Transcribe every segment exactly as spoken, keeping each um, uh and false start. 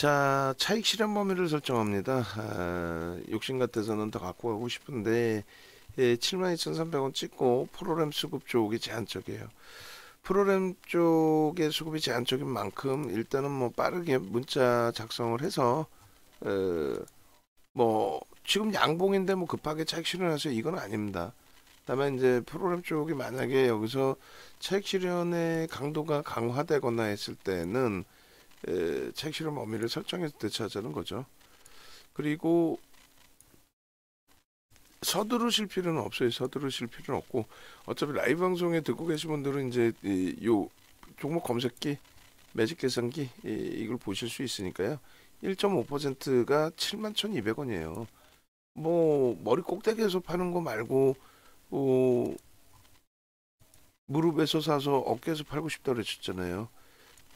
자, 차익 실현 범위를 설정합니다. 아, 욕심 같아서는 더 갖고 가고 싶은데 예, 칠만 이천삼백 원 찍고 프로램 수급 쪽이 제한적이에요. 프로램 쪽의 수급이 제한적인 만큼 일단은 뭐 빠르게 문자 작성을 해서 어, 뭐 지금 양봉인데 뭐 급하게 차익 실현하세요 이건 아닙니다. 다만 이제 프로그램 쪽이 만약에 여기서 차익 실현의 강도가 강화되거나 했을 때는 에, 차익 실현 범위를 설정해서 대처하자는 거죠. 그리고 서두르실 필요는 없어요. 서두르실 필요는 없고 어차피 라이브 방송에 듣고 계신 분들은 이제 이, 요 종목 검색기 매직 계산기 이, 이걸 보실 수 있으니까요. 일 점 오 퍼센트가 칠만 천이백 원이에요. 뭐 머리 꼭대기에서 파는 거 말고 어, 무릎에서 사서 어깨에서 팔고 싶다고 그랬잖아요.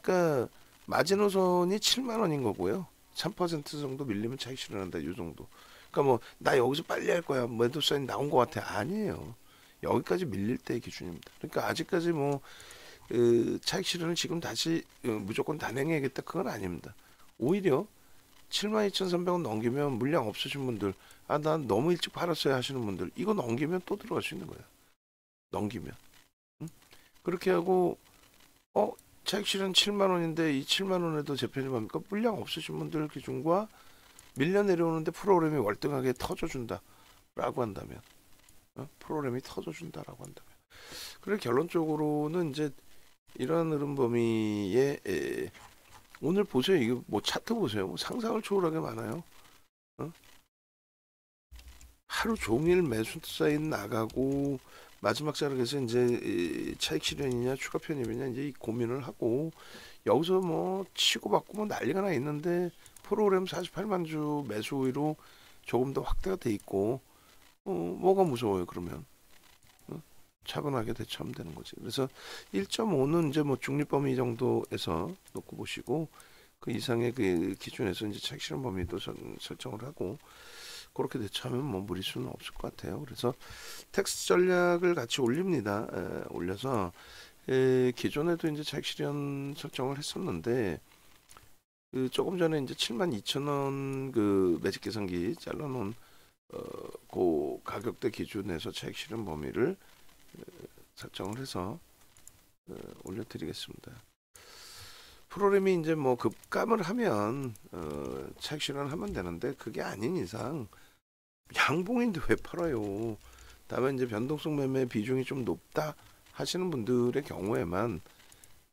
그러니까 마지노선이 칠만 원인 거고요. 삼 퍼센트 정도 밀리면 차익 실현한다. 이 정도. 그러니까 뭐 나 여기서 빨리 할 거야. 매도 사인 나온 것 같아. 아니에요. 여기까지 밀릴 때의 기준입니다. 그러니까 아직까지 뭐 그, 차익 실현을 지금 다시 어, 무조건 단행해야겠다. 그건 아닙니다. 오히려 칠만 이천삼백 원 넘기면 물량 없으신 분들, 아, 난 너무 일찍 팔았어야 하시는 분들, 이거 넘기면 또 들어갈 수 있는 거야. 넘기면. 응? 그렇게 하고, 어, 차익 실현 칠만 원인데 이 칠만 원에도 재편입합니까? 물량 없으신 분들 기준과 밀려 내려오는데 프로그램이 월등하게 터져준다. 라고 한다면. 어? 프로그램이 터져준다. 라고 한다면. 그래서 결론적으로는 이제 이런 흐름 범위에, 에, 오늘 보세요. 이거 뭐 차트 보세요. 뭐 상상을 초월하게 많아요. 어? 하루 종일 매수 사인 나가고 마지막 자락에서 이제 차익 실현이냐 추가 편입이냐 이제 이 고민을 하고 여기서 뭐 치고 받고 뭐 난리가 나 있는데 프로그램 사십팔만 주 매수 우위로 조금 더 확대가 돼 있고 어, 뭐가 무서워요 그러면? 어? 차분하게 대처하면 되는 거지. 그래서 일 점 오는 이제 뭐 중립 범위 정도에서 놓고 보시고 그 이상의 그 기준에서 이제 차익 실현 범위도 선, 설정을 하고 그렇게 대처하면 뭐 무리수는 없을 것 같아요. 그래서 텍스트 전략을 같이 올립니다. 에, 올려서 에, 기존에도 이제 차익 실현 설정을 했었는데 그 조금 전에 이제 칠만 이천 원 그 매직 계산기 잘라놓은 어, 그 가격대 기준에서 차익 실현 범위를 에, 설정을 해서 에, 올려드리겠습니다. 프로그램이 이제 뭐 급감을 하면 어, 차익 실현하면 되는데 그게 아닌 이상 양봉인데 왜 팔아요? 다만 이제 변동성 매매 비중이 좀 높다 하시는 분들의 경우에만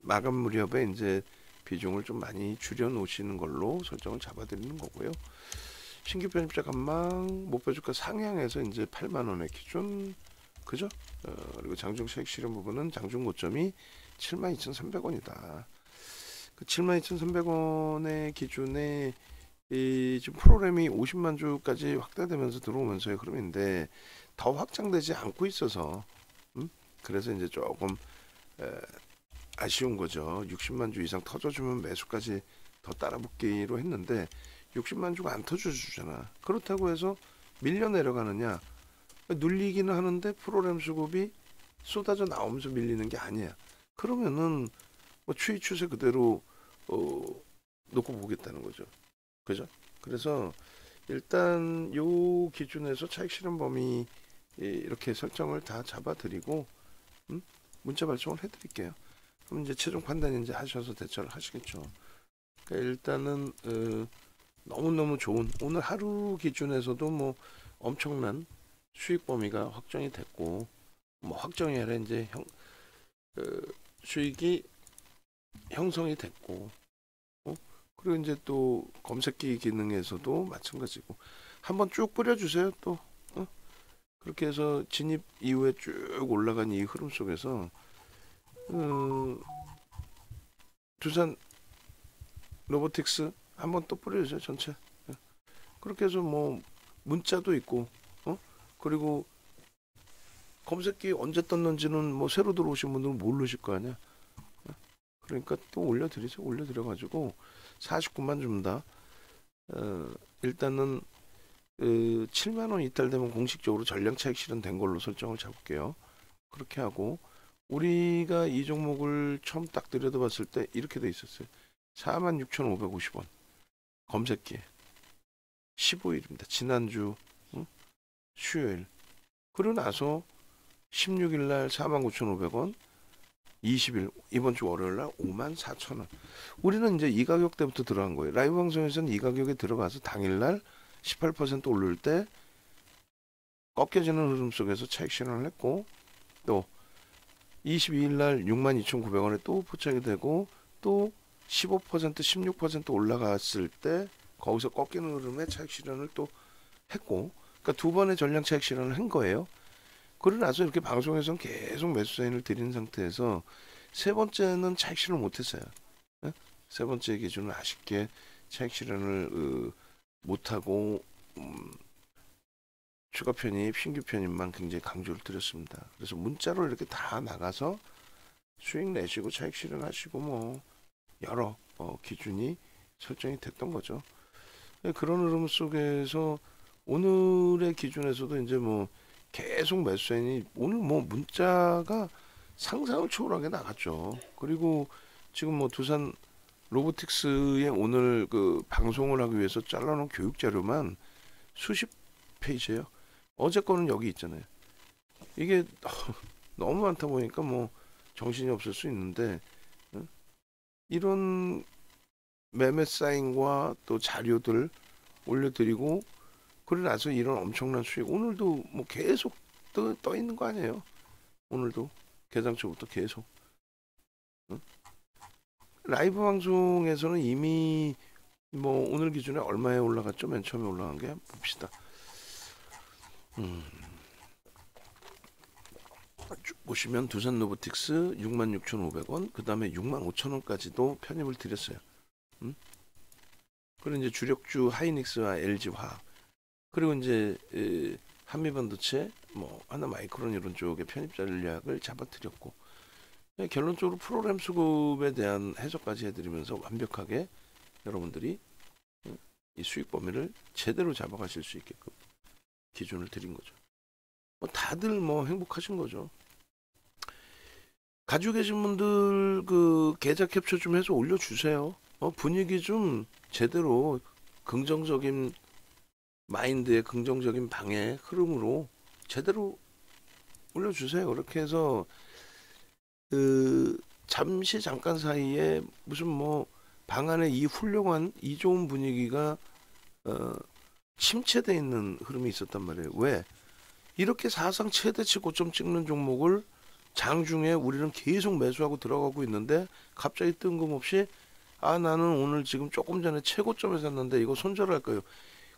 마감 무렵에 이제 비중을 좀 많이 줄여 놓으시는 걸로 설정을 잡아 드리는 거고요. 신규 편입자 관망 목표 주가 상향에서 이제 팔만 원의 기준 그죠? 어, 그리고 장중 차익 실현 부분은 장중 고점이 칠만 이천삼백 원이다. 그 칠만 이천삼백 원의 기준에 이 지금 프로그램이 오십만 주까지 확대되면서 들어오면서의 흐름인데 더 확장되지 않고 있어서 음? 그래서 이제 조금 에, 아쉬운 거죠. 육십만 주 이상 터져주면 매수까지 더 따라붙기로 했는데 육십만 주가 안 터져주잖아. 그렇다고 해서 밀려 내려가느냐 눌리기는 하는데 프로그램 수급이 쏟아져 나오면서 밀리는 게 아니야. 그러면은 뭐 추이 추세 그대로 어, 놓고 보겠다는 거죠. 그죠? 그래서 일단 요 기준에서 차익 실현 범위 이렇게 설정을 다 잡아드리고 음? 문자 발송을 해드릴게요. 그럼 이제 최종 판단 이제 하셔서 대처를 하시겠죠. 그러니까 일단은 어, 너무너무 좋은 오늘 하루 기준에서도 뭐 엄청난 수익 범위가 확정이 됐고 뭐 확정이 아니라 이제 형, 어, 수익이 형성이 됐고 어? 그리고 이제 또 검색기 기능에서도 마찬가지고 한번 쭉 뿌려주세요. 또 어? 그렇게 해서 진입 이후에 쭉 올라간 이 흐름 속에서 어, 두산 로보틱스 한번 또 뿌려주세요. 전체 어? 그렇게 해서 뭐 문자도 있고 어? 그리고 검색기 언제 떴는지는 뭐 새로 들어오신 분들은 모르실 거 아니야. 그러니까 또 올려드리죠. 올려드려가지고 사십구만 줍니다. 어, 일단은 어, 칠만 원 이탈되면 공식적으로 전량 차익 실현된 걸로 설정을 잡을게요. 그렇게 하고 우리가 이 종목을 처음 딱 들여다봤을 때 이렇게 돼 있었어요. 사만 육천오백오십 원. 검색기 십오일입니다. 지난주 응? 수요일. 그리고 나서 십육일날 사만 구천오백 원, 이십일 이번 주 월요일날 오만 사천 원. 우리는 이제 이 가격 때부터 들어간 거예요. 라이브 방송에서는 이 가격에 들어가서 당일날 십팔 퍼센트 오를 때 꺾여지는 흐름 속에서 차익 실현을 했고, 또 이십이일날 육만 이천구백 원에 또 포착이 되고, 또 십오 퍼센트 십육 퍼센트 올라갔을 때 거기서 꺾이는 흐름에 차익 실현을 또 했고, 그러니까 두 번의 전량 차익 실현을 한 거예요. 그러고 나서 이렇게 방송에서는 계속 매수 사인을 드린 상태에서 세 번째는 차익 실현을 못했어요. 세 번째 기준은 아쉽게 차익 실현을 못하고 음, 추가 편입, 신규 편입만 굉장히 강조를 드렸습니다. 그래서 문자로 이렇게 다 나가서 수익 내시고 차익 실현하시고 뭐 여러 어, 기준이 설정이 됐던 거죠. 그런 흐름 속에서 오늘의 기준에서도 이제 뭐 계속 매수인이 오늘 뭐 문자가 상상을 초월하게 나갔죠. 그리고 지금 뭐 두산 로보틱스의 오늘 그 방송을 하기 위해서 잘라놓은 교육 자료만 수십 페이지예요. 어제 거는 여기 있잖아요. 이게 너무 많다 보니까 뭐 정신이 없을 수 있는데, 이런 매매 사인과 또 자료들 올려드리고, 그리고 나서 이런 엄청난 수익, 오늘도 뭐 계속 떠, 떠 있는 거 아니에요. 오늘도 개장초부터 계속. 응? 라이브 방송에서는 이미 뭐 오늘 기준에 얼마에 올라갔죠? 맨 처음에 올라간 게 봅시다. 음. 쭉 보시면 두산 로보틱스 육만 육천오백 원, 그 다음에 육만 오천 원까지도 편입을 드렸어요. 음? 그리고 이제 주력주 하이닉스와 엘지화, 그리고 이제 한미반도체, 뭐 하나 마이크론 이런 쪽의 편입 전략을 잡아드렸고, 결론적으로 프로그램 수급에 대한 해석까지 해드리면서 완벽하게 여러분들이 이 수익 범위를 제대로 잡아가실 수 있게끔 기준을 드린 거죠. 뭐 다들 뭐 행복하신 거죠. 가지고 계신 분들 그 계좌 캡처 좀 해서 올려주세요. 어, 분위기 좀 제대로 긍정적인 마인드의 긍정적인 방향 흐름으로 제대로 올려주세요. 그렇게 해서 그 잠시 잠깐 사이에 무슨 뭐 방안의 이 훌륭한 이 좋은 분위기가 어, 침체되어 있는 흐름이 있었단 말이에요. 왜? 이렇게 사상 최대치 고점 찍는 종목을 장중에 우리는 계속 매수하고 들어가고 있는데, 갑자기 뜬금없이 아 나는 오늘 지금 조금 전에 최고점에 샀는데 이거 손절할 거예요.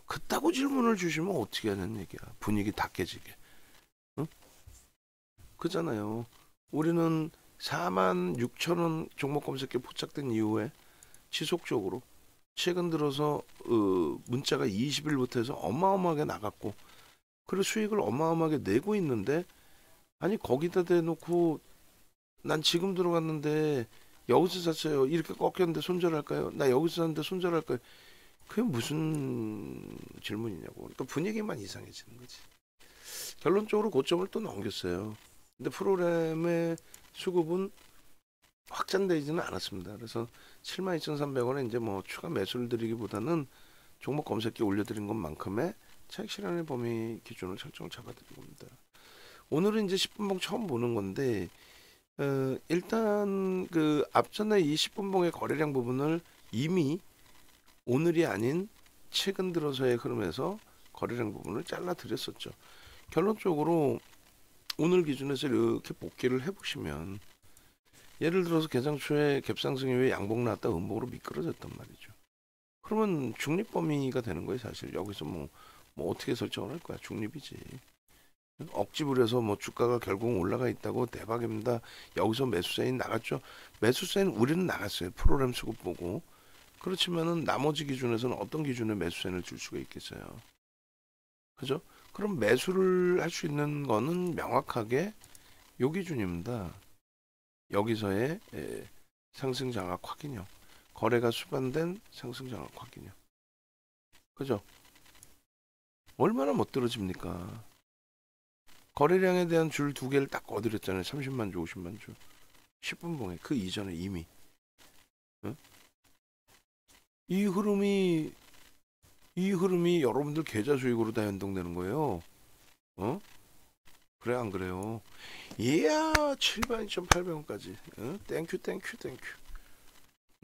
그따구 질문을 주시면 어떻게 하는 얘기야. 분위기 다 깨지게. 응? 그잖아요. 우리는 사만 육천 원 종목 검색기에 포착된 이후에 지속적으로 최근 들어서 어, 문자가 이십일부터 해서 어마어마하게 나갔고, 그리고 수익을 어마어마하게 내고 있는데, 아니 거기다 대놓고 난 지금 들어갔는데 여기서 샀어요. 이렇게 꺾였는데 손절할까요? 나 여기서 샀는데 손절할까요? 그게 무슨 질문이냐고. 그러니까 분위기만 이상해지는 거지. 결론적으로 고점을 또 넘겼어요. 근데 프로그램의 수급은 확장되지는 않았습니다. 그래서 칠만 이천삼백 원에 이제 뭐 추가 매수를 드리기보다는 종목 검색기 올려드린 것만큼의 차익 실현의 범위 기준을 설정을 잡아드린 겁니다. 오늘은 이제 십 분봉 처음 보는 건데, 어, 일단 그 앞전에 이 십 분봉의 거래량 부분을 이미 오늘이 아닌 최근 들어서의 흐름에서 거래량 부분을 잘라드렸었죠. 결론적으로 오늘 기준에서 이렇게 복귀를 해보시면, 예를 들어서 개장초에 갭상승 이후에 양봉 나왔다 음봉으로 미끄러졌단 말이죠. 그러면 중립 범위가 되는 거예요. 사실 여기서 뭐, 뭐 어떻게 설정을 할 거야. 중립이지. 억지 부려서 뭐 주가가 결국 올라가 있다고 대박입니다. 여기서 매수세인 나갔죠. 매수세인 우리는 나갔어요. 프로그램 수급 보고. 그렇지만은 나머지 기준에서는 어떤 기준에 매수세를 줄 수가 있겠어요. 그죠? 그럼 매수를 할 수 있는 거는 명확하게 요 기준입니다. 여기서의 예, 상승 장악 확인형. 거래가 수반된 상승 장악 확인형. 그죠? 얼마나 멋들어집니까? 거래량에 대한 줄 두 개를 딱 거드렸잖아요. 삼십만 주, 오십만 주. 십 분봉에. 그 이전에 이미. 응? 이 흐름이 이 흐름이 여러분들 계좌 수익으로 다 연동되는 거예요. 어? 그래 안 그래요? 이야, 칠만 이천팔백 원까지. 어? 땡큐 땡큐 땡큐.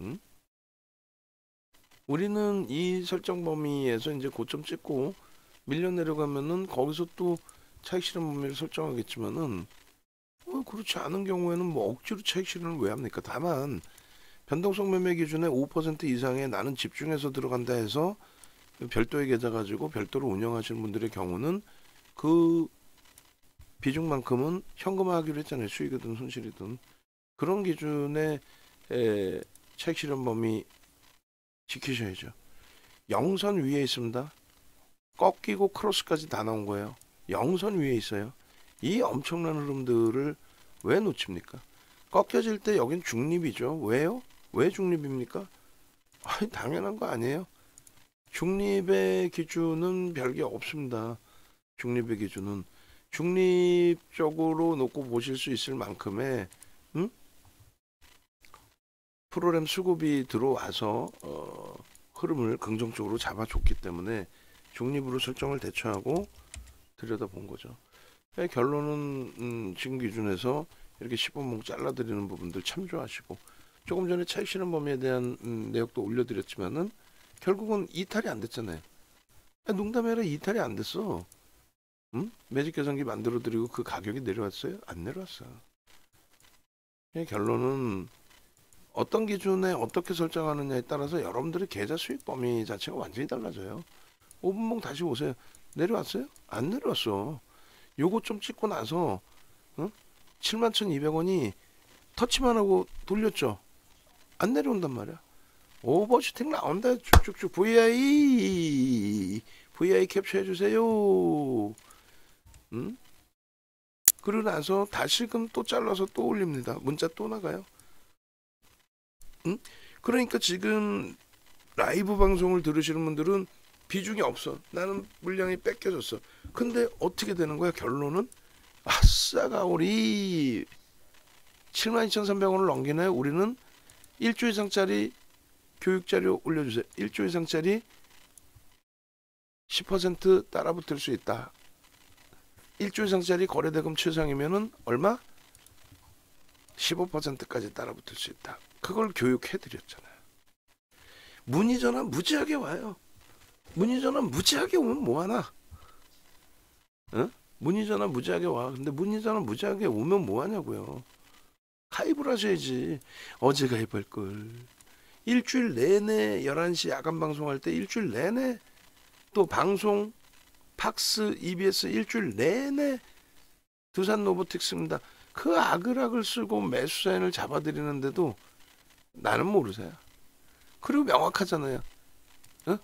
응? 우리는 이 설정 범위에서 이제 고점 찍고 밀려 내려가면은 거기서 또 차익 실현 범위를 설정하겠지만은, 어, 그렇지 않은 경우에는 뭐 억지로 차익 실현을 왜 합니까? 다만 변동성 매매 기준에 오 퍼센트 이상의 나는 집중해서 들어간다 해서 별도의 계좌 가지고 별도로 운영하시는 분들의 경우는 그 비중만큼은 현금화하기로 했잖아요. 수익이든 손실이든. 그런 기준의 차익 실현 범위 지키셔야죠. 영선 위에 있습니다. 꺾이고 크로스까지 다 나온 거예요. 영선 위에 있어요. 이 엄청난 흐름들을 왜 놓칩니까? 꺾여질 때 여긴 중립이죠. 왜요? 왜 중립입니까? 아니, 당연한 거 아니에요. 중립의 기준은 별게 없습니다. 중립의 기준은 중립적으로 놓고 보실 수 있을 만큼의, 응? 프로그램 수급이 들어와서 어, 흐름을 긍정적으로 잡아줬기 때문에 중립으로 설정을 대처하고 들여다본 거죠. 결론은 음, 지금 기준에서 이렇게 십오 봉 잘라드리는 부분들 참조하시고, 조금 전에 차익 실현 범위에 대한 음, 내역도 올려드렸지만은 결국은 이탈이 안 됐잖아요. 야, 농담해라, 이탈이 안 됐어. 음? 매직 계산기 만들어드리고 그 가격이 내려왔어요? 안 내려왔어. 결론은 어떤 기준에 어떻게 설정하느냐에 따라서 여러분들의 계좌 수익 범위 자체가 완전히 달라져요. 오 분봉 다시 오세요. 내려왔어요? 안 내려왔어. 요거 좀 찍고 나서, 응? 칠만 천이백 원이 터치만 하고 돌렸죠. 안 내려온단 말이야. 오버슈팅 나온다. 쭉쭉쭉. 브이아이 브이아이 캡처해주세요. 응? 그러고 나서 다시금 또 잘라서 또 올립니다. 문자 또 나가요. 응? 그러니까 지금 라이브 방송을 들으시는 분들은 비중이 없어. 나는 물량이 뺏겨졌어. 근데 어떻게 되는 거야? 결론은 아싸가오리 칠만 이천삼백 원을 넘기네. 우리는 일 조 이상짜리 교육자료 올려주세요. 일 조 이상짜리 십 퍼센트 따라 붙을 수 있다. 일 조 이상짜리 거래대금 최상이면은 얼마? 십오 퍼센트까지 따라 붙을 수 있다. 그걸 교육해드렸잖아요. 문의 전화 무지하게 와요. 문의 전화 무지하게 오면 뭐하나? 응? 문의 전화 무지하게 와. 근데 문의 전화 무지하게 오면 뭐하냐고요. 가입을 하셔야지. 어제 가입할 걸. 일주일 내내 열한 시 야간 방송할 때 일주일 내내, 또 방송, 팍스, 이비에스 일주일 내내 두산 로보틱스입니다. 그 악을 악을 쓰고 매수 사인을 잡아드리는데도 나는 모르세요. 그리고 명확하잖아요. 어?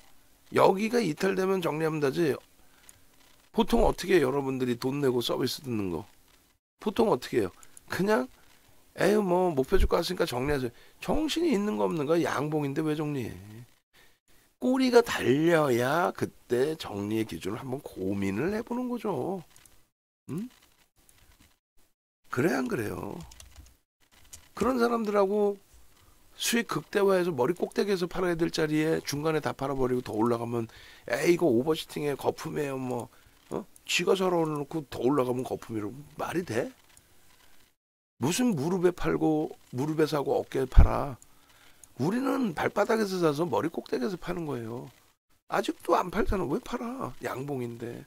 여기가 이탈되면 정리하면 되지. 보통 어떻게 해요? 여러분들이 돈 내고 서비스 듣는 거 보통 어떻게 해요? 그냥 에휴 뭐 목표 주가 왔으니까 정리하세요. 정신이 있는 거 없는 거 양봉인데 왜 정리해? 꼬리가 달려야 그때 정리의 기준을 한번 고민을 해보는 거죠. 응? 그래 안 그래요? 그런 사람들하고 수익 극대화해서 머리 꼭대기에서 팔아야 될 자리에 중간에 다 팔아버리고 더 올라가면 에이 이거 오버시팅에 거품이에요 뭐, 어? 쥐가 살아놓고 더 올라가면 거품이라고 말이 돼? 무슨 무릎에 팔고 무릎에 사고 어깨에 팔아. 우리는 발바닥에서 사서 머리 꼭대기에서 파는 거예요. 아직도 안 팔잖아. 왜 팔아? 양봉인데.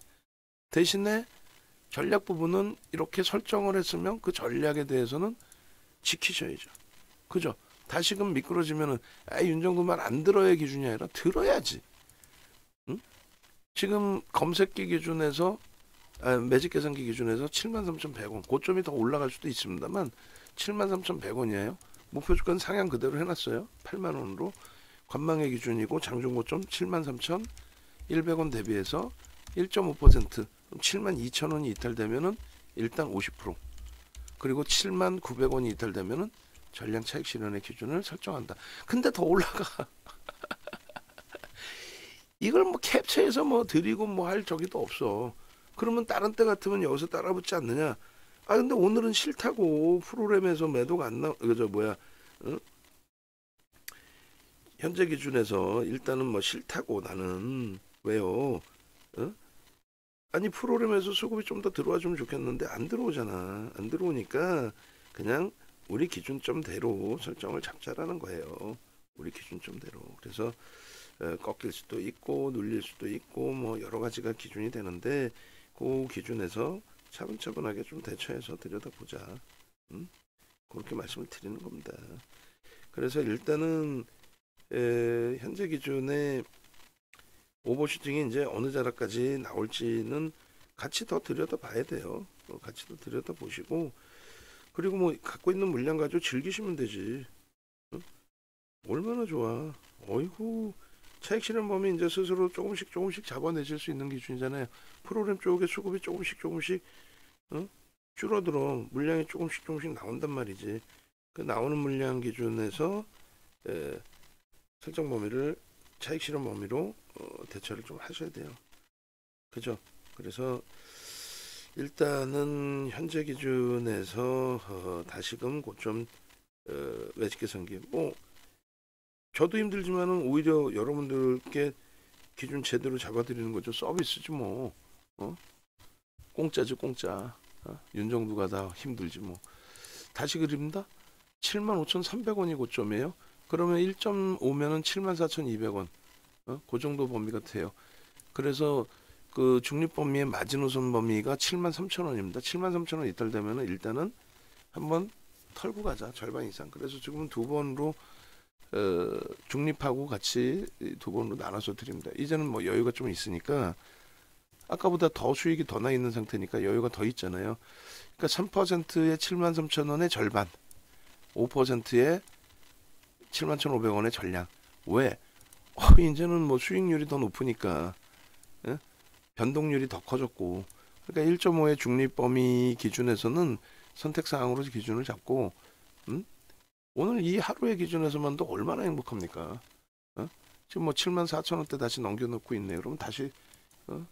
대신에 전략 부분은 이렇게 설정을 했으면 그 전략에 대해서는 지키셔야죠. 그죠? 다시금 미끄러지면은 아, 윤정도 말 안 들어야 기준이 아니라 들어야지. 응? 지금 검색기 기준에서 아, 매직 계산기 기준에서 칠만 삼천백 원. 고점이 더 올라갈 수도 있습니다만 칠만 삼천백 원이에요. 목표 주가는 상향 그대로 해놨어요. 팔만 원으로. 관망의 기준이고 장중 고점 칠만 삼천백 원 대비해서 일 점 오 퍼센트. 칠만 이천 원이 이탈되면은 일당 오십 퍼센트. 그리고 칠만 구백 원이 이탈되면은 전량 차익 실현의 기준을 설정한다. 근데 더 올라가. 이걸 뭐 캡처해서 뭐 드리고 뭐 할 저기도 없어. 그러면 다른 때 같으면 여기서 따라 붙지 않느냐? 아 근데 오늘은 싫다고. 프로그램에서 매도가 안 나. 그저 뭐야? 응? 현재 기준에서 일단은 뭐 싫다고 나는 왜요? 어? 아니 프로그램에서 수급이 좀 더 들어와 주면 좋겠는데 안 들어오잖아. 안 들어오니까 그냥 우리 기준점대로 설정을 잡자라는 거예요. 우리 기준점대로. 그래서 꺾일 수도 있고 눌릴 수도 있고 뭐 여러 가지가 기준이 되는데 그 기준에서 차분차분하게 좀 대처해서 들여다보자. 음? 그렇게 말씀을 드리는 겁니다. 그래서 일단은 에, 현재 기준에 오버슈팅이 이제 어느 자락까지 나올지는 같이 더 들여다봐야 돼요. 같이 더 들여다보시고 그리고 뭐 갖고 있는 물량 가지고 즐기시면 되지. 응? 얼마나 좋아. 어이구 차익 실현 범위 이제 스스로 조금씩 조금씩 잡아내실 수 있는 기준이잖아요. 프로그램 쪽의 수급이 조금씩 조금씩 응? 줄어들어 물량이 조금씩 조금씩 나온단 말이지. 그 나오는 물량 기준에서 에, 설정 범위를 차익 실현 범위로 어, 대처를 좀 하셔야 돼요. 그죠? 그래서 일단은 현재 기준에서 어, 다시금 고점 어, 외식계산기 뭐 저도 힘들지만은 오히려 여러분들께 기준 제대로 잡아드리는 거죠. 서비스지 뭐. 어? 공짜지 공짜. 어? 윤정두가 다 힘들지 뭐. 다시 그립니다. 칠만 오천삼백 원이 고점이에요. 그러면 일 점 오면은 칠만 사천이백 원. 어? 그 정도 범위 같아요. 그래서 그 중립 범위의 마지노선 범위가 칠만 삼천 원입니다. 칠만 삼천 원 이탈되면은 일단은 한번 털고 가자. 절반 이상. 그래서 지금 두 번으로 어, 중립하고 같이 두 번으로 나눠서 드립니다. 이제는 뭐 여유가 좀 있으니까 아까보다 더 수익이 더 나 있는 상태니까 여유가 더 있잖아요. 그러니까 삼 퍼센트에 칠만 삼천 원의 절반, 오 퍼센트에 칠만 천오백 원의 전량. 왜? 어, 이제는 뭐 수익률이 더 높으니까 예? 변동률이 더 커졌고 그러니까 일 점 오의 중립 범위 기준에서는 선택사항으로 기준을 잡고 음? 오늘 이 하루의 기준에서만도 얼마나 행복합니까? 어? 지금 뭐 칠만 사천 원대 다시 넘겨놓고 있네. 그러면 다시 어?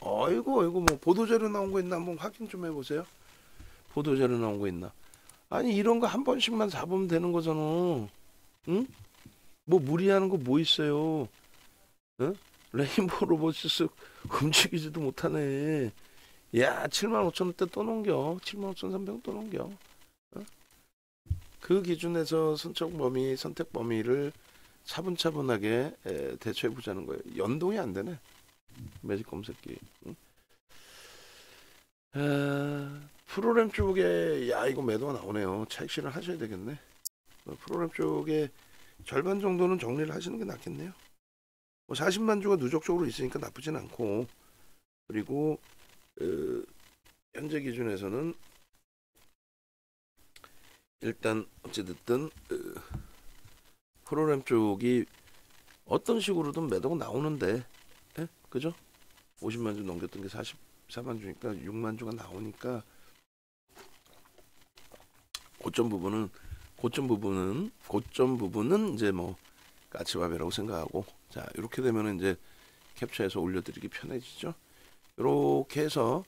어이구 어이구 뭐 보도자료 나온 거 있나 한번 확인 좀 해보세요. 보도자료 나온 거 있나. 아니 이런 거 한 번씩만 잡으면 되는 거잖아. 응? 뭐 무리하는 거 뭐 있어요. 어? 레인보우로보틱스 움직이지도 못하네. 야 칠만 오천 원대 또 넘겨. 칠만 오천삼백 원 또 넘겨. 어? 그 기준에서 선택 범위, 선택 범위를 차분차분하게 대처해 보자는 거예요. 연동이 안 되네. 매직 검색기. 응? 아, 프로그램 쪽에 야 이거 매도가 나오네요. 차익 실현 하셔야 되겠네. 프로그램 쪽에 절반 정도는 정리를 하시는 게 낫겠네요. 뭐 사십만 주가 누적적으로 있으니까 나쁘진 않고 그리고 어, 현재 기준에서는 일단 어찌됐든 어, 프로그램 쪽이 어떤 식으로든 매도가 나오는데 예? 그죠? 오십만 주 넘겼던 게 사십사만 주니까 육만 주가 나오니까 고점 부분은 고점 부분은 고점 부분은 이제 뭐 까치밥이라고 생각하고 자 이렇게 되면 이제 캡처해서 올려드리기 편해지죠. 이렇게 해서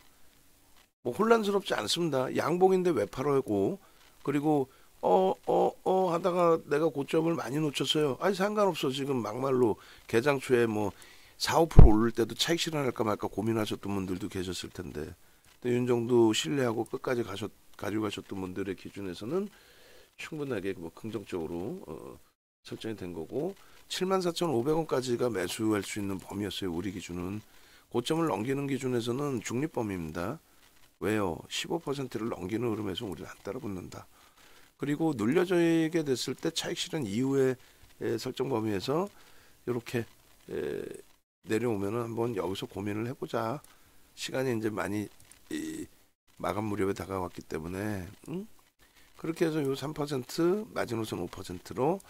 뭐 혼란스럽지 않습니다. 양봉인데 왜 팔아고 그리고 어, 어, 어 하다가 내가 고점을 많이 놓쳤어요. 아니 상관없어. 지금 막말로 개장초에 뭐 사, 오 퍼센트 오를 때도 차익 실현할까 말까 고민하셨던 분들도 계셨을 텐데 윤정도 신뢰하고 끝까지 가셨, 가지고 가셨던 분들의 기준에서는 충분하게 뭐 긍정적으로 어, 설정이 된 거고 칠만 사천오백 원까지가 매수할 수 있는 범위였어요. 우리 기준은. 고점을 넘기는 기준에서는 중립 범위입니다. 왜요? 십오 퍼센트를 넘기는 흐름에서 우리는 안 따라붙는다. 그리고 눌려지게 됐을 때 차익 실현 이후의 설정 범위에서 이렇게 에, 내려오면은 한번 여기서 고민을 해보자. 시간이 이제 많이 이, 마감 무렵에 다가왔기 때문에 응? 그렇게 해서 요 삼 퍼센트 마지노선 오 퍼센트로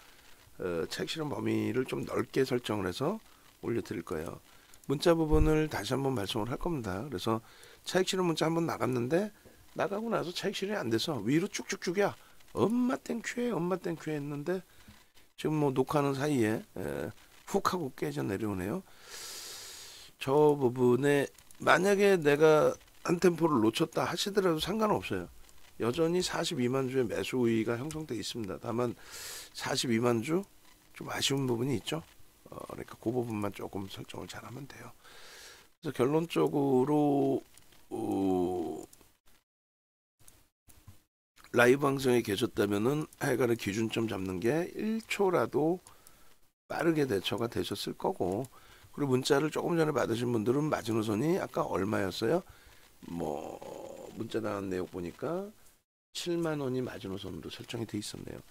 어, 차익 실현 범위를 좀 넓게 설정을 해서 올려드릴 거예요. 문자 부분을 다시 한번 발송을 할 겁니다. 그래서 차익 실현 문자 한번 나갔는데 나가고 나서 차익 실현이 안 돼서 위로 쭉쭉쭉이야. 엄마 땡큐에 엄마 땡큐에 했는데 지금 뭐 녹화하는 사이에 에, 훅 하고 깨져 내려오네요. 저 부분에 만약에 내가 한 템포를 놓쳤다 하시더라도 상관없어요. 여전히 사십이만 주의 매수 우위가 형성되어 있습니다. 다만 사십이만 주 좀 아쉬운 부분이 있죠. 어, 그러니까 그 부분만 조금 설정을 잘하면 돼요. 그래서 결론적으로 어, 라이브 방송에 계셨다면은 하여간의 기준점 잡는 게 일 초라도 빠르게 대처가 되셨을 거고, 그리고 문자를 조금 전에 받으신 분들은 마지노선이 아까 얼마였어요? 뭐 문자 나온 내용 보니까 칠만 원이 마지노선으로 설정이 돼 있었네요.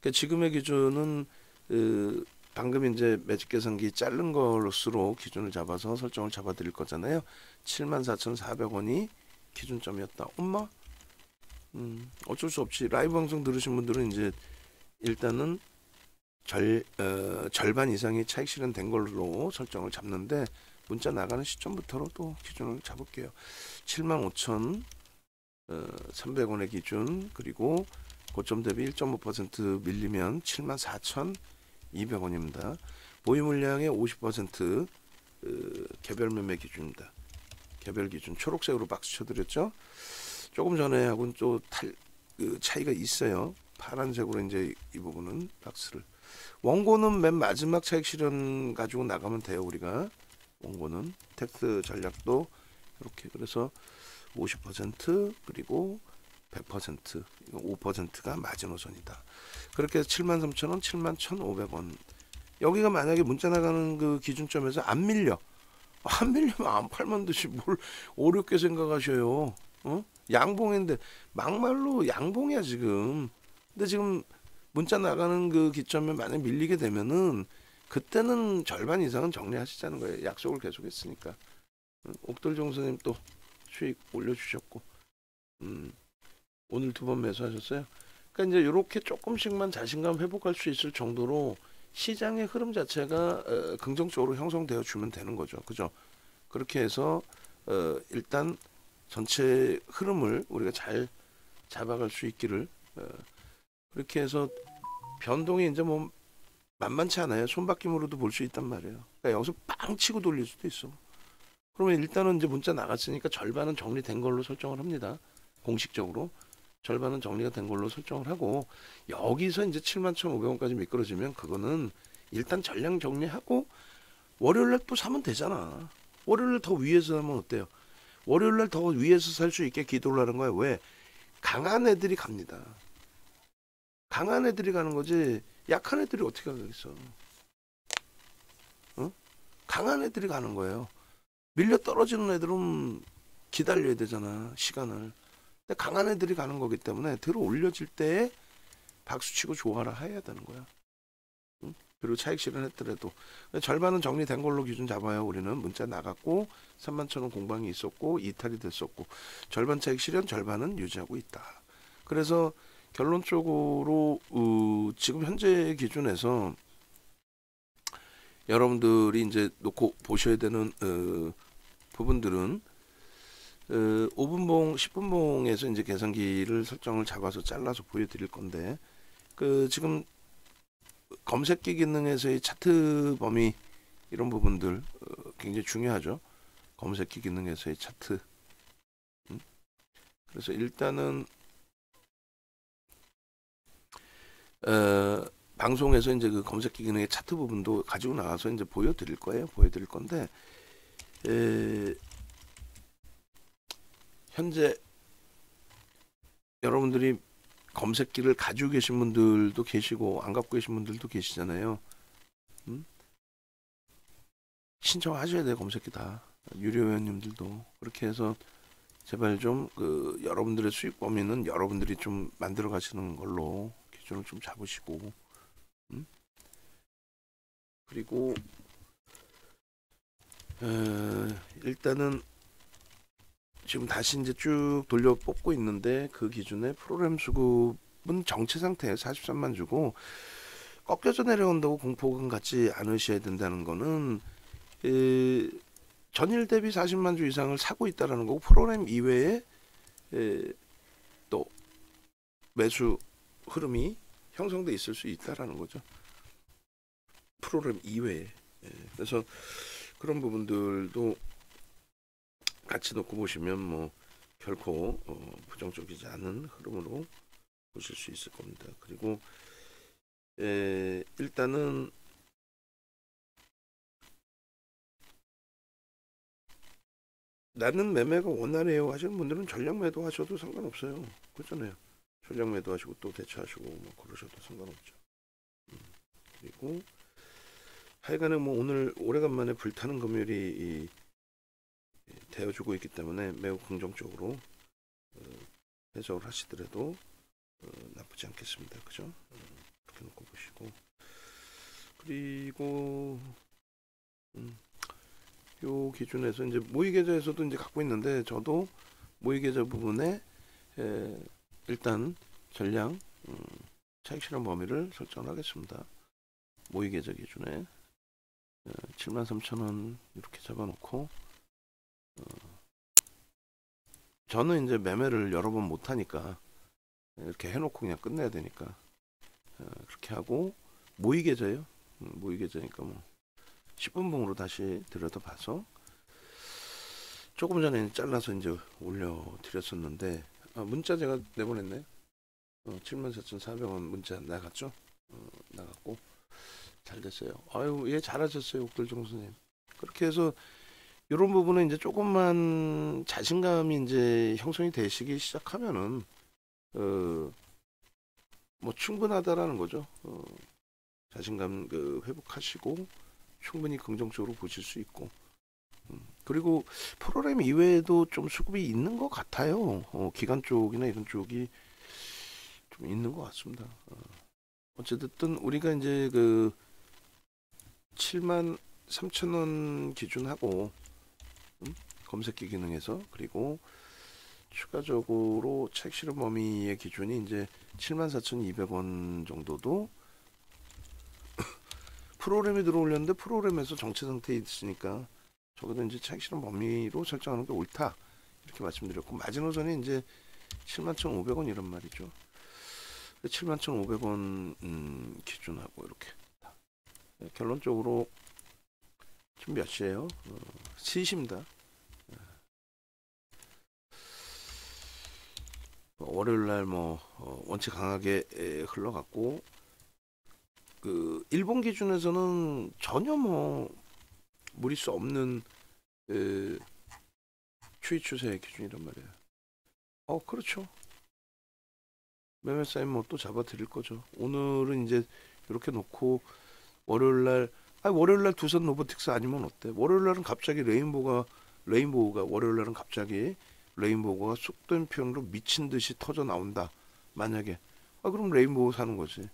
그러니까 지금의 기준은 그 방금 이제 매직 계산기 자른 걸로스로 기준을 잡아서 설정을 잡아 드릴 거잖아요. 칠만 사천사백 원이 기준점이었다. 엄마? 음, 어쩔 수 없이 라이브 방송 들으신 분들은 이제 일단은 절, 어, 절반 이상이 차익 실현된 걸로 설정을 잡는데, 문자 나가는 시점부터로 또 기준을 잡을게요. 칠만 오천삼백 원의 기준, 그리고 고점 대비 일 점 오 퍼센트 밀리면 칠만 사천이백 원입니다. 보유 물량의 오십 퍼센트 어, 개별 매매 기준입니다. 개별 기준 초록색으로 박스 쳐드렸죠. 조금 전에 하고는 또 탈, 그 차이가 있어요. 파란색으로 이제 이 부분은 박스를. 원고는 맨 마지막 차익 실현 가지고 나가면 돼요. 우리가 원고는 텍스 전략도 이렇게, 그래서 오십 퍼센트 그리고 백 퍼센트 오 퍼센트가 마지노선이다. 그렇게 해서 칠만 삼천 원 칠만 천오백 원. 여기가 만약에 문자 나가는 그 기준점에서 안 밀려, 안 밀리면 안 팔면 되지 뭘 어렵게 생각하셔요. 어? 양봉인데 막말로 양봉이야 지금. 근데 지금 문자 나가는 그 기점에 만약 밀리게 되면은 그때는 절반 이상은 정리하시자는 거예요. 약속을 계속 했으니까. 응? 옥돌정 선생님 또 수익 올려주셨고, 음, 오늘 두 번 매수하셨어요. 그러니까 이제 이렇게 조금씩만 자신감 회복할 수 있을 정도로 시장의 흐름 자체가 어, 긍정적으로 형성되어 주면 되는 거죠. 그죠? 그렇게 해서 어, 일단 전체 흐름을 우리가 잘 잡아갈 수 있기를. 어, 그렇게 해서 변동이 이제 뭐 만만치 않아요. 손바뀜으로도 볼 수 있단 말이에요. 그러니까 여기서 빵 치고 돌릴 수도 있어. 그러면 일단은 이제 문자 나갔으니까 절반은 정리된 걸로 설정을 합니다. 공식적으로 절반은 정리가 된 걸로 설정을 하고, 여기서 이제 칠만 천오백 원까지 미끄러지면 그거는 일단 전량 정리하고 월요일날 또 사면 되잖아. 월요일날 더 위에서 사면 어때요? 월요일날 더 위에서 살 수 있게 기도를 하는 거야. 왜? 강한 애들이 갑니다. 강한 애들이 가는 거지 약한 애들이 어떻게 가겠어. 어? 강한 애들이 가는 거예요. 밀려 떨어지는 애들은 기다려야 되잖아, 시간을. 근데 강한 애들이 가는 거기 때문에 들어 올려질 때에 박수치고 좋아라 해야 되는 거야. 응? 그리고 차익 실현했더라도 절반은 정리된 걸로 기준 잡아요. 우리는 문자 나갔고 삼만 천 원 공방이 있었고 이탈이 됐었고 절반 차익 실현, 절반은 유지하고 있다. 그래서 결론적으로 어, 지금 현재 기준에서 여러분들이 이제 놓고 보셔야 되는 어, 부분들은 어, 오 분봉, 십 분봉에서 이제 계산기를 설정을 잡아서 잘라서 보여드릴 건데, 그 지금 검색기 기능에서의 차트 범위 이런 부분들 어, 굉장히 중요하죠. 검색기 기능에서의 차트. 음? 그래서 일단은 어, 방송에서 이제 그 검색기 기능의 차트 부분도 가지고 나와서 이제 보여드릴 거예요. 보여드릴 건데, 에, 현재 여러분들이 검색기를 가지고 계신 분들도 계시고 안 갖고 계신 분들도 계시잖아요. 음? 신청하셔야 돼요. 검색기 다. 유료 회원님들도. 그렇게 해서 제발 좀 그 여러분들의 수익 범위는 여러분들이 좀 만들어 가시는 걸로 기준을 좀 잡으시고. 음? 그리고 어, 일단은 지금 다시 이제 쭉 돌려 뽑고 있는데, 그 기준에 프로그램 수급은 정체 상태에 사십삼만 주고 꺾여져 내려온다고 공포감 갖지 않으셔야 된다는 거는 에, 전일 대비 사십만 주 이상을 사고 있다라는 거고, 프로그램 이외에 에, 또 매수 흐름이 형성돼 있을 수 있다라는 거죠. 프로그램 이외에. 예, 그래서 그런 부분들도 같이 놓고 보시면 뭐 결코 어, 부정적이지 않은 흐름으로 보실 수 있을 겁니다. 그리고 예, 일단은 나는 매매가 원활해요 하시는 분들은 전략 매도 하셔도 상관없어요. 그렇잖아요. 전략 매도 하시고 또 대체하시고 뭐 그러셔도 상관없죠. 음. 그리고 하여간에 뭐 오늘 오래간만에 불타는 금요일이 이, 되어주고 있기 때문에 매우 긍정적으로 어, 해석을 하시더라도 어, 나쁘지 않겠습니다. 그죠? 음, 그렇게 놓고 보시고, 그리고 음, 요 기준에서 이제 모의계좌에서도 이제 갖고 있는데, 저도 모의계좌 부분에 에, 일단 전량 음, 차익실현 범위를 설정하겠습니다. 모의계좌 기준에 어, 칠만 삼천 원 이렇게 잡아놓고, 어, 저는 이제 매매를 여러 번 못하니까 이렇게 해놓고 그냥 끝내야 되니까 어, 그렇게 하고, 모의계좌예요. 음, 모의계좌니까 뭐 십 분봉으로 다시 들여다봐서, 조금 전에 잘라서 이제 올려드렸었는데, 아, 문자 제가 내보냈네. 어, 칠만 사천 사백 원 문자 나갔죠? 어, 나갔고 잘 됐어요. 아유, 예, 잘하셨어요, 옥돌정 선생님. 그렇게 해서 이런 부분은 이제 조금만 자신감이 이제 형성이 되시기 시작하면은 어, 뭐 충분하다라는 거죠. 어, 자신감 그 회복하시고 충분히 긍정적으로 보실 수 있고, 음, 그리고 프로그램 이외에도 좀 수급이 있는 것 같아요. 어, 기관 쪽이나 이런 쪽이 좀 있는 것 같습니다. 어, 어쨌든 우리가 이제 그 칠만 삼천 원 기준하고, 음? 검색기 기능에서, 그리고 추가적으로 차익실현 범위의 기준이 이제 칠만 사천 이백 원 정도도 프로그램이 들어올렸는데, 프로그램에서 정체 상태에 있으니까 적어도 이제 차익실현 범위로 설정하는 게 옳다, 이렇게 말씀드렸고, 마지노선이 이제 칠만 천오백 원 이런 말이죠. 칠만 천오백 원 음, 기준하고 이렇게 결론적으로 지금 몇 시에요? 어, 세 시입니다. 월요일날 뭐 어, 원체 강하게 에, 흘러갔고, 그 일본 기준에서는 전혀 뭐 무리수 없는 에, 추이 추세 기준이란 말이에요. 어, 그렇죠. 매매 사인 뭐 또 잡아 드릴 거죠. 오늘은 이제 이렇게 놓고, 월요일날, 아 월요일날 두산 로보틱스 아니면 어때? 월요일날은 갑자기 레인보우가 레인보우가 월요일날은 갑자기 레인보우가 속된 표현으로 미친 듯이 터져 나온다, 만약에. 아, 그럼 레인보우 사는 거지.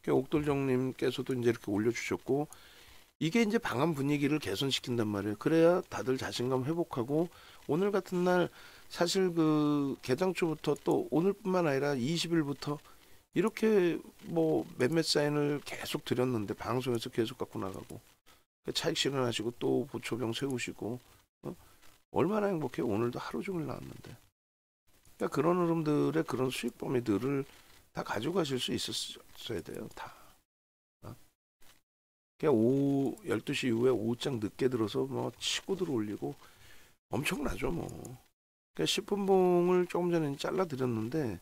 그러니까 옥돌정님께서도 이제 이렇게 올려주셨고, 이게 이제 방한 분위기를 개선시킨단 말이에요. 그래야 다들 자신감 회복하고, 오늘 같은 날 사실 그 개장초부터 또 오늘뿐만 아니라 이십 일부터 이렇게 뭐 몇몇 사인을 계속 드렸는데, 방송에서 계속 갖고 나가고 차익 실현하시고 또 보초병 세우시고, 어? 얼마나 행복해요. 오늘도 하루 종일 나왔는데. 그러니까 그런 흐름들의 그런 수익 범위들을 다 가져가실 수 있었어야 돼요, 다. 어? 그러니까 오후 열두 시 이후에 오후장 늦게 들어서 뭐 치고 들어올리고 엄청나죠 뭐. 십 분봉을 조금 전에 잘라드렸는데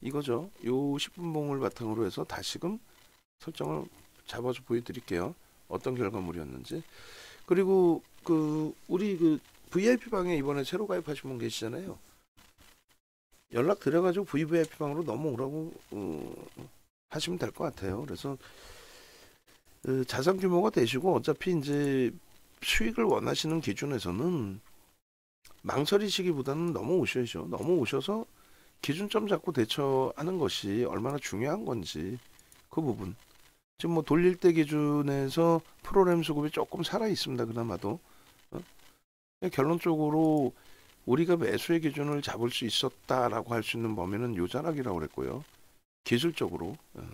이거죠. 요 십 분봉을 바탕으로 해서 다시금 설정을 잡아서 보여드릴게요, 어떤 결과물이었는지. 그리고 그 우리 그 브이아이피방에 이번에 새로 가입하신 분 계시잖아요. 연락드려가지고 브이아이피방으로 넘어오라고 어, 하시면 될 것 같아요. 그래서 그 자산 규모가 되시고, 어차피 이제 수익을 원하시는 기준에서는 망설이 시기보다는 넘어오셔야죠. 넘어오셔서 기준점 잡고 대처하는 것이 얼마나 중요한 건지, 그 부분. 지금 뭐 돌릴 때 기준에서 프로그램 수급이 조금 살아있습니다, 그나마도. 어? 결론적으로 우리가 매수의 기준을 잡을 수 있었다라고 할 수 있는 범위는 요자락이라고 그랬고요. 기술적으로. 어.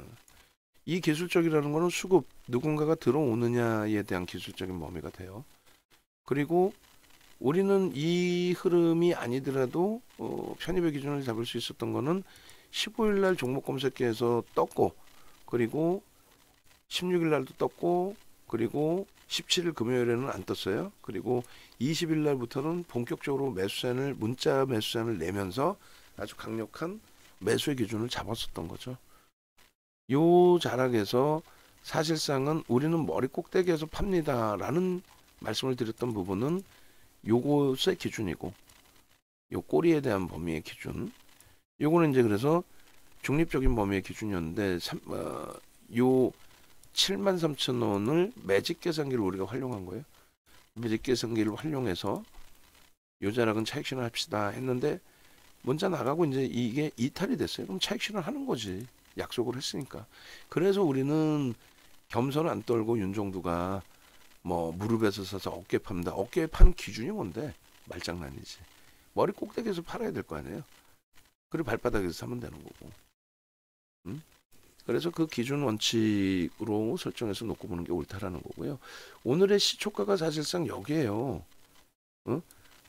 이 기술적이라는 거는 수급, 누군가가 들어오느냐에 대한 기술적인 범위가 돼요. 그리고 우리는 이 흐름이 아니더라도 어, 편입의 기준을 잡을 수 있었던 거는 십오 일 날 종목 검색기에서 떴고, 그리고 십육 일 날도 떴고, 그리고 십칠 일 금요일에는 안 떴어요. 그리고 이십 일 날부터는 본격적으로 매수산을, 문자 매수산을 내면서 아주 강력한 매수의 기준을 잡았었던 거죠. 요 자락에서 사실상은 우리는 머리 꼭대기에서 팝니다라는 말씀을 드렸던 부분은 요것의 기준이고, 요 꼬리에 대한 범위의 기준, 요거는 이제 그래서 중립적인 범위의 기준이었는데 삼, 어, 요 칠만 삼천 원을 매직 계산기를 우리가 활용한 거예요. 매직 계산기를 활용해서 요 자락은 차익실현 합시다 했는데 먼저 나가고 이제 이게 이탈이 됐어요. 그럼 차익실현 하는 거지, 약속을 했으니까. 그래서 우리는 겸손 안 떨고 윤종두가 뭐 무릎에서 사서 어깨 팝니다. 어깨에 판 기준이 뭔데? 말장난이지. 머리 꼭대기에서 팔아야 될 거 아니에요. 그리고 발바닥에서 사면 되는 거고. 음? 그래서 그 기준 원칙으로 설정해서 놓고 보는 게 옳다라는 거고요. 오늘의 시초가가 사실상 여기에요. 어?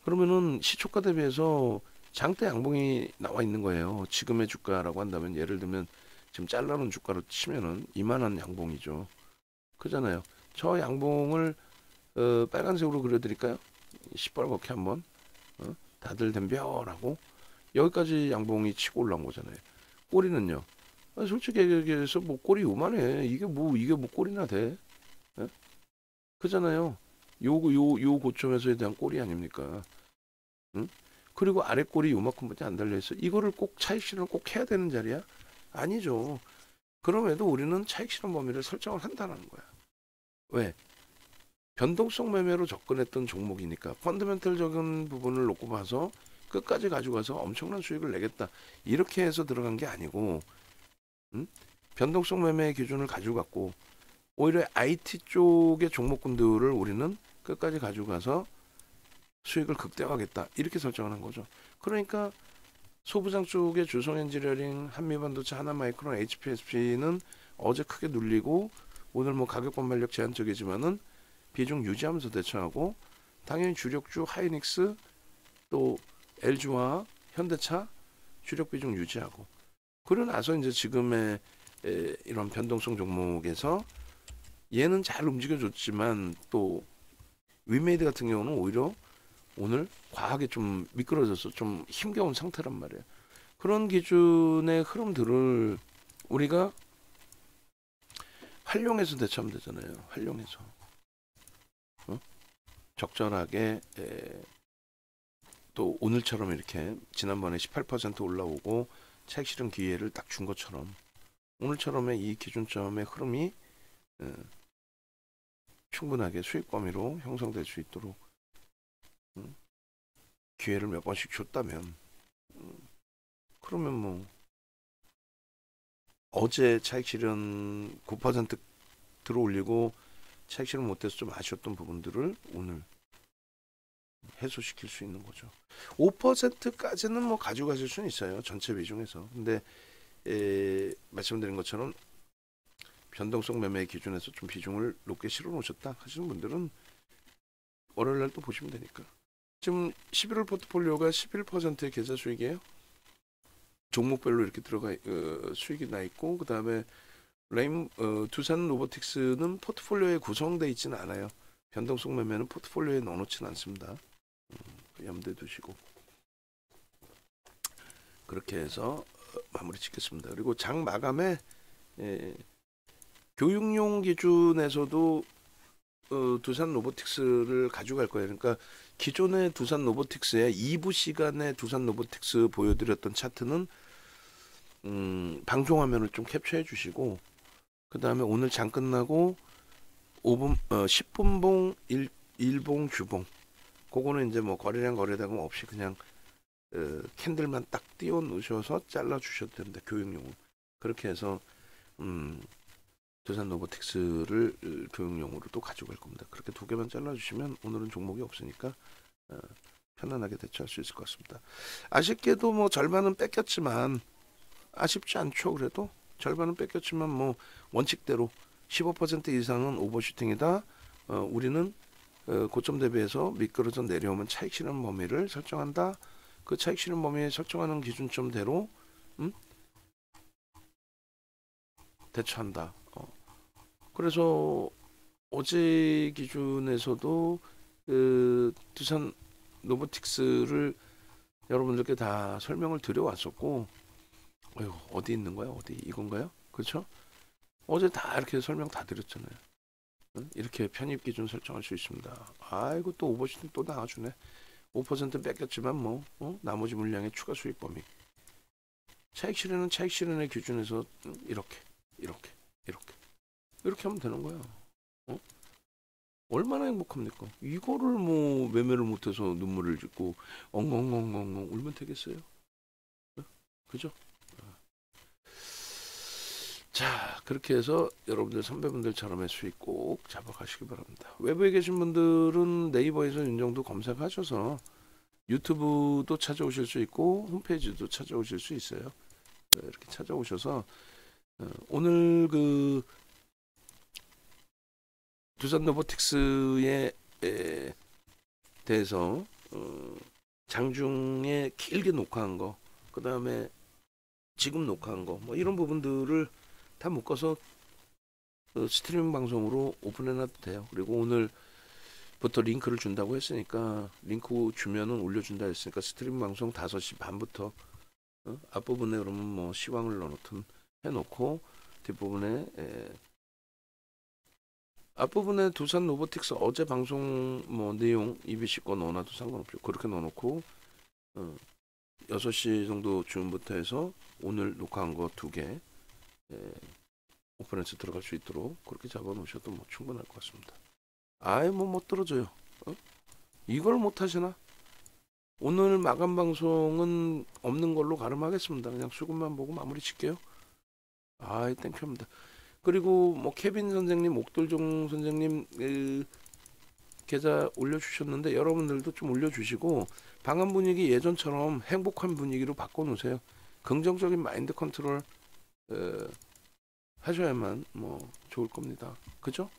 그러면은 시초가 대비해서 장대 양봉이 나와 있는 거예요. 지금의 주가라고 한다면 예를 들면 지금 잘라놓은 주가로 치면은 이만한 양봉이죠. 그잖아요. 저 양봉을 어, 빨간색으로 그려드릴까요? 시뻘겋게 한번. 어? 다들 덤벼라고. 여기까지 양봉이 치고 올라온 거잖아요. 꼬리는요. 아니, 솔직히 얘기해서 뭐 꼬리 요만해. 이게 뭐 이게 뭐 꼬리나 돼. 예? 그잖아요. 요거 요 요 고점에서에 대한 꼬리 아닙니까? 응? 그리고 아래 꼬리 요만큼밖에 안 달려 있어. 이거를 꼭 차익 실현을 꼭 해야 되는 자리야? 아니죠. 그럼에도 우리는 차익 실현 범위를 설정을 한다는 거야. 왜? 변동성 매매로 접근했던 종목이니까 펀더멘털적인 부분을 놓고 봐서 끝까지 가져가서 엄청난 수익을 내겠다 이렇게 해서 들어간 게 아니고, 음? 변동성 매매의 기준을 가져갔고 오히려 아이티 쪽의 종목군들을 우리는 끝까지 가져가서 수익을 극대화하겠다 이렇게 설정을 한 거죠. 그러니까 소부장 쪽의 주성 엔지니어링, 한미반도체, 하나마이크론, 에이치피에스피는 어제 크게 눌리고 오늘 뭐 가격 반발력 제한적이지만은 비중 유지하면서 대처하고, 당연히 주력주 하이닉스 또 엘지화, 현대차 주력 비중 유지하고, 그러고 나서 이제 지금의 에, 이런 변동성 종목에서 얘는 잘 움직여줬지만 또 위메이드 같은 경우는 오히려 오늘 과하게 좀 미끄러져서 좀 힘겨운 상태란 말이에요. 그런 기준의 흐름들을 우리가 활용해서 대처하면 되잖아요. 활용해서 어? 적절하게 에, 또 오늘처럼 이렇게 지난번에 십팔 퍼센트 올라오고 차익 실현 기회를 딱 준 것처럼 오늘처럼의 이 기준점의 흐름이 에, 충분하게 수익 범위로 형성될 수 있도록 음, 기회를 몇 번씩 줬다면 음, 그러면 뭐 어제 차익 실현 구 퍼센트 들어올리고 차익 실현 못해서 좀 아쉬웠던 부분들을 오늘 해소시킬 수 있는 거죠. 오 퍼센트까지는 뭐 가져가실 수는 있어요. 전체 비중에서. 근데 에, 말씀드린 것처럼 변동성 매매 기준에서 좀 비중을 높게 실어 놓으셨다 하시는 분들은 월요일날 또 보시면 되니까. 지금 십일월 포트폴리오가 십일 퍼센트의 계좌 수익이에요. 종목별로 이렇게 들어가 어, 수익이 나 있고, 그 다음에 레인 어, 두산 로보틱스는 포트폴리오에 구성되어 있지는 않아요. 변동성 매매는 포트폴리오에 넣어놓지는 않습니다. 음, 염두에 두시고 그렇게 해서 마무리 짓겠습니다. 그리고 장 마감에 예, 교육용 기준에서도 어, 두산 로보틱스를 가져갈 거예요. 그러니까 기존의 두산 로보틱스의 이 부 시간에 두산 로보틱스 보여드렸던 차트는 음, 방송화면을 좀 캡처해 주시고, 그 다음에 오늘 장 끝나고 오 분, 어, 십 분봉, 일, 일봉, 주봉 그거는 이제 뭐 거래량 거래대금 없이 그냥 어, 캔들만 딱 띄워 놓으셔서 잘라 주셔도 됩니다. 교육용으로. 그렇게 해서 음, 두산 로보틱스를 교육용으로 또 가져갈 겁니다. 그렇게 두 개만 잘라 주시면 오늘은 종목이 없으니까 어, 편안하게 대처할 수 있을 것 같습니다. 아쉽게도 뭐 절반은 뺏겼지만 아쉽지 않죠. 그래도 절반은 뺏겼지만 뭐 원칙대로 십오 퍼센트 이상은 오버슈팅이다. 어, 우리는 어, 고점 대비해서 미끄러져 내려오면 차익 실현 범위를 설정한다. 그 차익 실현 범위에 설정하는 기준점대로 음? 대처한다. 어. 그래서 어제 기준에서도 그 두산 로보틱스를 여러분들께 다 설명을 드려왔었고, 어휴, 어디 있는 거야? 어디 이건가요? 그렇죠? 어제 다 이렇게 설명 다 드렸잖아요. 이렇게 편입 기준 설정할 수 있습니다. 아이고 또 오 퍼센트 또 나와주네. 오 퍼센트 뺏겼지만 뭐 어? 나머지 물량의 추가 수익 범위. 차익 실현은 차익 실현의 기준에서 이렇게 이렇게 이렇게 이렇게 하면 되는 거야. 어? 얼마나 행복합니까? 이거를 뭐 매매를 못해서 눈물을 짓고 엉엉엉엉엉 울면 되겠어요? 그죠? 자, 그렇게 해서 여러분들 선배분들처럼의 수익 꼭 잡아가시기 바랍니다. 외부에 계신 분들은 네이버에서 윤정도 검색하셔서 유튜브도 찾아오실 수 있고 홈페이지도 찾아오실 수 있어요. 이렇게 찾아오셔서 오늘 그 두산 로보틱스에 대해서 장중에 길게 녹화한 거, 그 다음에 지금 녹화한 거, 뭐 이런 부분들을 다 묶어서 스트리밍 방송으로 오픈해놔도 돼요. 그리고 오늘부터 링크를 준다고 했으니까, 링크 주면은 올려준다 했으니까 스트리밍 방송 다섯 시 반부터 어? 앞부분에 그러면 뭐 시황을 넣어놓든 해놓고 뒷부분에 에 앞부분에 두산 로보틱스 어제 방송 뭐 내용 이비씨 거 넣어놔도 상관없죠. 그렇게 넣어놓고 어 여섯 시 정도 쯤부터 해서 오늘 녹화한 거 두 개 오픈해서 들어갈 수 있도록 그렇게 잡아 놓으셔도 뭐 충분할 것 같습니다. 아예 뭐 못 떨어져요. 어? 이걸 못 하시나? 오늘 마감 방송은 없는 걸로 가름하겠습니다. 그냥 수급만 보고 마무리 칠게요. 아이 땡큐입니다. 그리고 뭐 케빈 선생님, 옥돌종 선생님 으, 계좌 올려주셨는데 여러분들도 좀 올려주시고 방한 분위기 예전처럼 행복한 분위기로 바꿔놓으세요. 긍정적인 마인드 컨트롤 에, 하셔야만 뭐 좋을 겁니다. 그죠?